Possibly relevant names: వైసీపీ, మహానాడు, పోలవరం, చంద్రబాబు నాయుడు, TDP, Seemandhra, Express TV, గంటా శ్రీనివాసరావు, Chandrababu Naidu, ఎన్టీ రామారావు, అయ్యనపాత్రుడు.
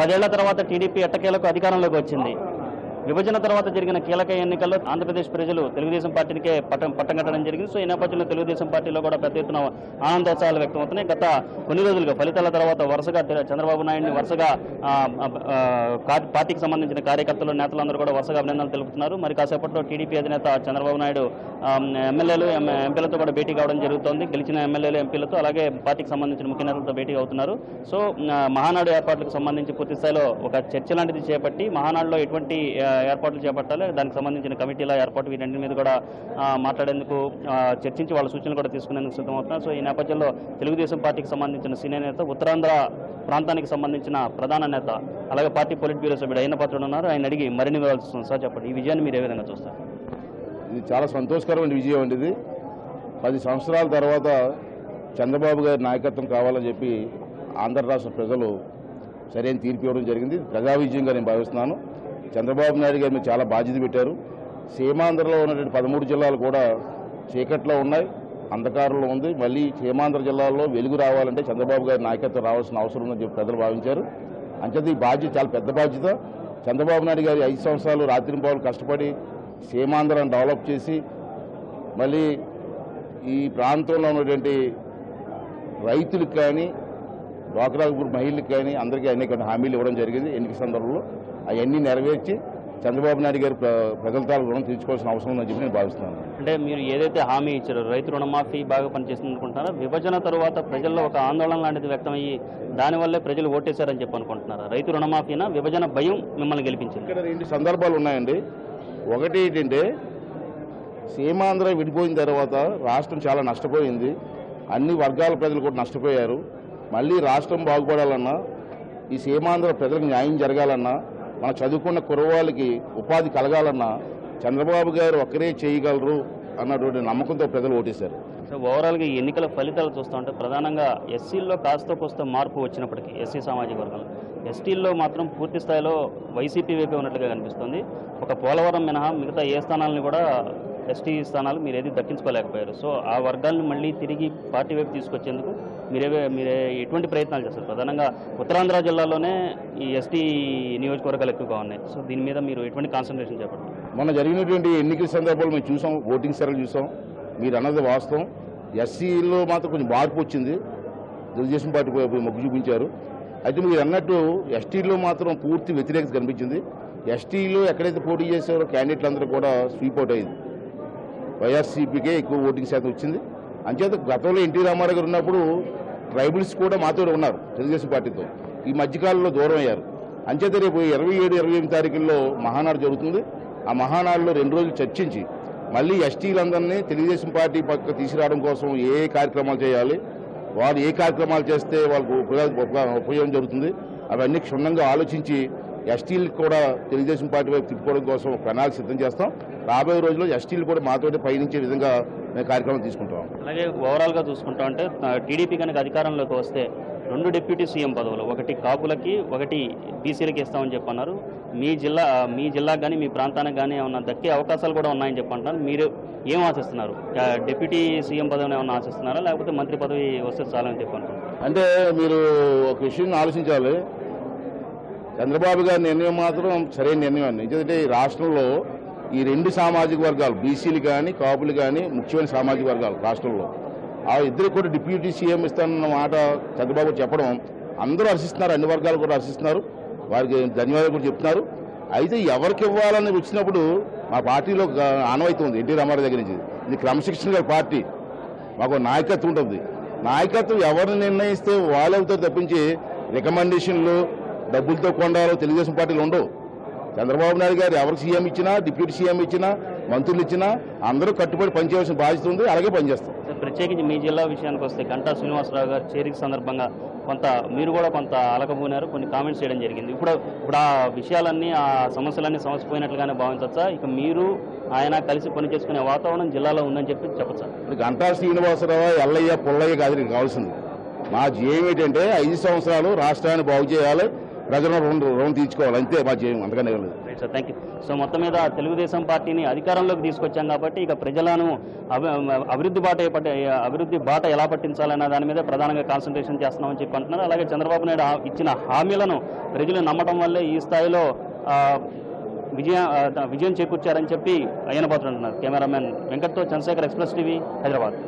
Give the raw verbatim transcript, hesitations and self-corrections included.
పదేళ్ల తర్వాత టీడీపీ ఎట్టకేలకు అధికారంలోకి వచ్చింది. విభజన తర్వాత జరిగిన కీలక ఎన్నికల్లో ఆంధ్రప్రదేశ్ ప్రజలు తెలుగుదేశం పార్టీకే పట్టం పట్టం కట్టడం జరిగింది. సో ఈ నేపథ్యంలో తెలుగుదేశం పార్టీలో కూడా పెద్ద ఎత్తున ఆనందోత్సాహాలు వ్యక్తమవుతున్నాయి. గత కొన్ని రోజులుగా ఫలితాల తర్వాత వరుసగా చంద్రబాబు నాయుడిని వరుసగా పార్టీకి సంబంధించిన కార్యకర్తలు నేతలందరూ కూడా వరుసగా అభినందనలు తెలుపుతున్నారు. మరి కాసేపట్లో టీడీపీ అధినేత చంద్రబాబు నాయుడు ఎమ్మెల్యేలు ఎంపీలతో కూడా భేటీ కావడం జరుగుతోంది. గెలిచిన ఎమ్మెల్యేలు ఎంపీలతో అలాగే పార్టీకి సంబంధించిన ముఖ్య నేతలతో భేటీ అవుతున్నారు. సో మహానాడు ఏర్పాట్లకు సంబంధించి పూర్తి స్థాయిలో ఒక చర్చ లాంటిది చేపట్టి మహానాడులో ఎటువంటి ఏర్పాట్లు చేపట్టాలి, దానికి సంబంధించిన కమిటీల ఏర్పాటు వీటన్నిటి మీద కూడా మాట్లాడేందుకు చర్చించి వాళ్ళ సూచనలు కూడా తీసుకునేందుకు సిద్ధమవుతున్నారు. సో ఈ నేపథ్యంలో తెలుగుదేశం పార్టీకి సంబంధించిన సీనియర్ నేత, ఉత్తరాంధ్ర ప్రాంతానికి సంబంధించిన ప్రధాన నేత, అలాగే పార్టీ పొలిట్ బ్యూరో సభ్యుడు అయిన పాత్రుడు ఉన్నారు. ఆయన అడిగి మరిన్ని వివరాలు ఇస్తున్నాను. సార్ చెప్పండి, ఈ విజయాన్ని మీరు ఏ విధంగా చూస్తారు? ఇది చాలా సంతోషకరమైన విజయం అండి. ఇది పది సంవత్సరాల తర్వాత చంద్రబాబు గారి నాయకత్వం కావాలని చెప్పి ఆంధ్ర రాష్ట్ర ప్రజలు సరైన తీర్పు ఇవ్వడం జరిగింది. ప్రజా విజయంగా నేను భావిస్తున్నాను. చంద్రబాబు నాయుడు గారు చాలా బాధ్యత పెట్టారు. సీమాంధ్రలో ఉన్నటువంటి పదమూడు జిల్లాలు కూడా చీకట్లో ఉన్నాయి, అంధకారంలో ఉంది. మళ్ళీ సీమాంధ్ర జిల్లాల్లో వెలుగు రావాలంటే చంద్రబాబు గారి నాయకత్వం రావాల్సిన అవసరం ఉందని చెప్పి ప్రజలు భావించారు. అంచేత ఈ బాధ్యత చాలా పెద్ద బాధ్యత. చంద్రబాబు నాయుడు గారి ఐదు సంవత్సరాలు రాత్రింబావులు కష్టపడి సీమాంధ్రను డెవలప్ చేసి మళ్ళీ ఈ ప్రాంతంలో ఉన్నటువంటి రైతులకు కానీ డ్వాక్రా మహిళలకు కానీ అందరికీ అనేక హామీలు ఇవ్వడం జరిగింది ఎన్నికల సందర్భంలో. అవన్నీ నెరవేర్చి చంద్రబాబు నాయుడు గారు ప్రజల తాలూకు రుణం తీర్చుకోవాల్సిన అవసరం ఉందని చెప్పి నేను భావిస్తున్నాను. అంటే మీరు ఏదైతే హామీ ఇచ్చారో రైతు రుణమాఫీ బాగా పనిచేస్తుంది అనుకుంటున్నారా? విభజన తర్వాత ప్రజల్లో ఒక ఆందోళన లాంటిది వ్యక్తమయ్యి దానివల్లే ప్రజలు ఓటేశారని చెప్పి అనుకుంటున్నారా? రైతు రుణమాఫీనా విభజన భయం మిమ్మల్ని గెలిపించింది? ఇక్కడ రెండు సందర్భాలు ఉన్నాయండి. ఒకటి ఏంటంటే, సీమాంధ్ర విడిపోయిన తర్వాత రాష్ట్రం చాలా నష్టపోయింది, అన్ని వర్గాల ప్రజలు కూడా నష్టపోయారు. మళ్ళీ రాష్ట్రం బాగుపడాలన్నా, ఈ సీమాంధ్ర ప్రజలకు న్యాయం జరగాలన్నా, మన చదువుకున్న కుర్రవాళ్ళకి ఉపాధి కలగాలన్నా చంద్రబాబు గారు ఒక్కరే చేయగలరు అన్నటువంటి నమ్మకంతో ప్రజలు ఓటేశారు. సో ఓవరాల్గా ఈ ఎన్నికల ఫలితాలు చూస్తూ ఉంటే ప్రధానంగా ఎస్సీల్లో కాస్తో కోస్తో మార్పు వచ్చినప్పటికీ, ఎస్సీ సామాజిక వర్గంలో ఎస్టీల్లో మాత్రం పూర్తి స్థాయిలో వైసీపీ వైపే ఉన్నట్లుగా కనిపిస్తుంది. ఒక పోలవరం మినహా మిగతా ఏ స్థానాలను కూడా ఎస్టీ స్థానాలు మీరు ఏది దక్కించుకోలేకపోయారు. సో ఆ వర్గాలను మళ్ళీ తిరిగి పార్టీ వైపు తీసుకొచ్చేందుకు మీరేవే మీరే ఎటువంటి ప్రయత్నాలు చేస్తారు? ప్రధానంగా ఉత్తరాంధ్ర జిల్లాలోనే ఈ ఎస్టీ నియోజకవర్గాలు ఎక్కువగా ఉన్నాయి. సో దీని మీద మీరు ఎటువంటి కాన్సన్ట్రేషన్ చేపట్టారు? మొన్న జరిగినటువంటి ఎన్నికల సందర్భాలు మేము చూసాం, ఓటింగ్ సర్వలు చూసాం. మీరు అన్నది వాస్తవం, ఎస్సీలో మాత్రం కొంచెం మార్పు వచ్చింది. తెలుగుదేశం పార్టీ మొగ్గు చూపించారు. అయితే మీరు అన్నట్టు ఎస్టీలో మాత్రం పూర్తి వ్యతిరేకత కనిపించింది. ఎస్టీలో ఎక్కడైతే పోటీ చేసారో క్యాండిడేట్లు అందరూ కూడా స్వీప్ అవుట్ అయ్యింది. వైఎస్సీపీకే ఎక్కువ ఓటింగ్ శాతం వచ్చింది. అంచేత గతంలో ఎన్టీ రామారావు గారు ఉన్నప్పుడు ట్రైబల్స్ కూడా మాతో ఉన్నారు తెలుగుదేశం పార్టీతో, ఈ మధ్యకాలంలో దూరం అయ్యారు. అంచేత రేపు ఇరవై ఏడు ఇరవై ఎనిమిది తారీఖుల్లో మహానాడు జరుగుతుంది. ఆ మహానాడులో రెండు రోజులు చర్చించి మళ్ళీ ఎస్టీలందరినీ తెలుగుదేశం పార్టీ పక్క తీసుకురావడం కోసం ఏ కార్యక్రమాలు చేయాలి, వారు ఏ కార్యక్రమాలు చేస్తే వాళ్ళకు ఉపయోగం జరుగుతుంది, అవన్నీ క్షుణ్ణంగా ఆలోచించి ఎస్టీలు కూడా తెలుగుదేశం పార్టీ వైపు తిప్పుకోవడం కోసం ప్రణాళిక సిద్ధం చేస్తాం. రాబోయే రోజుల్లో ఎస్టీలు కూడా మాతో పయనించే విధంగా మేము కార్యక్రమం తీసుకుంటాం. అలాగే ఓవరాల్గా చూసుకుంటాం అంటే, టీడీపీ కనుక అధికారంలోకి వస్తే రెండు డిప్యూటీ సీఎం పదవులు, ఒకటి కాపులకి ఒకటి బీసీలకి ఇస్తామని చెప్పన్నారు. మీ జిల్లా మీ జిల్లాకు కానీ మీ ప్రాంతానికి కానీ ఏమన్నా దక్కే అవకాశాలు కూడా ఉన్నాయని చెప్పంటున్నారు. మీరు ఏం ఆశిస్తున్నారు? డిప్యూటీ సీఎం పదవిని ఏమన్నా ఆశిస్తున్నారా, లేకపోతే మంత్రి పదవి వస్తే చాలని చెప్పంటున్నారు? అంటే మీరు ఒక విషయం ఆలోచించాలి. చంద్రబాబు గారి నిర్ణయం మాత్రం సరైన నిర్ణయం అండి. ఎందుకంటే ఈ రాష్ట్రంలో ఈ రెండు సామాజిక వర్గాలు, బీసీలు కానీ కాపులు కానీ, ముఖ్యమైన సామాజిక వర్గాలు రాష్ట్రంలో, ఆ ఇద్దరు కూడా డిప్యూటీ సీఎం ఇస్తానన్న మాట చంద్రబాబు చెప్పడం అందరూ హర్షిస్తున్నారు, అన్ని వర్గాలు కూడా హర్షిస్తున్నారు, వారికి ధన్యవాదాలు కూడా చెప్తున్నారు. అయితే ఎవరికి ఇవ్వాలని వచ్చినప్పుడు మా పార్టీలో ఆనవాయితీ ఉంది. ఎన్టీ రామారావు దగ్గర నుంచి ఇది క్రమశిక్షణ గల పార్టీ, మాకు నాయకత్వం ఉంటుంది. నాయకత్వం ఎవరిని నిర్ణయిస్తే వాళ్ళతో తప్పించి రికమెండేషన్లు డబ్బులతో కొండాలో తెలుగుదేశం పార్టీలు ఉండవు. చంద్రబాబు నాయుడు గారు ఎవరికి సీఎం ఇచ్చినా, డిప్యూటీ సీఎం ఇచ్చినా, మంత్రులు ఇచ్చినా అందరూ కట్టుబడి పనిచేయాల్సిన బాధ్యత ఉంది. అలాగే పనిచేస్తాం. ప్రత్యేకించి మీ జిల్లా విషయానికి వస్తే గంటా శ్రీనివాసరావు గారు చేరిక సందర్భంగా కొంత మీరు కూడా కొంత అలకపోయినారు, కొన్ని కామెంట్స్ చేయడం జరిగింది. ఇప్పుడు ఇప్పుడు ఆ విషయాలన్నీ, ఆ సమస్యలన్నీ సమసిపోయినట్లుగానే భావించవచ్చా? ఇక మీరు ఆయన కలిసి పనిచేసుకునే వాతావరణం జిల్లాలో ఉందని చెప్పి చెప్పచ్చా? ఇప్పుడు గంటా శ్రీనివాసరావు ఎల్లయ్య పుల్లయ్య కాదు కావాల్సింది. మా జేఏం ఏంటంటే ఐదు సంవత్సరాలు రాష్ట్రాన్ని బాగు చేయాలి, ప్రజల రుణం తీర్చుకోవాలి అంతే మా చేయం అందుకనే లేదు. Right sir, thank you. So మొత్తం మీద తెలుగుదేశం పార్టీని అధికారంలోకి తీసుకొచ్చాం కాబట్టి ఇక ప్రజలను అభివృద్ధి బాట అభివృద్ధి బాట ఎలా పట్టించాలన్న దాని మీద ప్రధానంగా కాన్సన్ట్రేషన్ చేస్తున్నామని చెప్పి అంటున్నారు. అలాగే చంద్రబాబు నాయుడు ఇచ్చిన హామీలను ప్రజలు నమ్మడం వల్లే ఈ స్థాయిలో విజయ విజయం చేకూర్చారని చెప్పి అయ్యనపాత్రుడు అంటున్నారు. కెమెరామెన్ వెంకట్తో చంద్రశేఖర్, ఎక్స్ప్రెస్ టీవీ, హైదరాబాద్.